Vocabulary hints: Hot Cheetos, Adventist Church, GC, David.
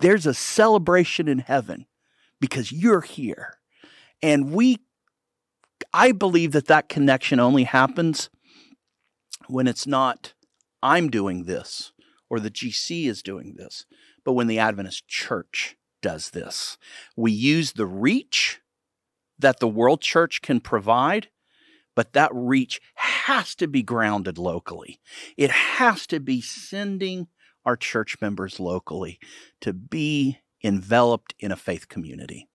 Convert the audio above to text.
There's a celebration in heaven because you're here. And I believe that connection only happens when it's not I'm doing this or the GC is doing this, but when the Adventist Church does this. We use the reach that the world church can provide, but that reach has to be grounded locally. It has to be sending our church members locally to be enveloped in a faith community.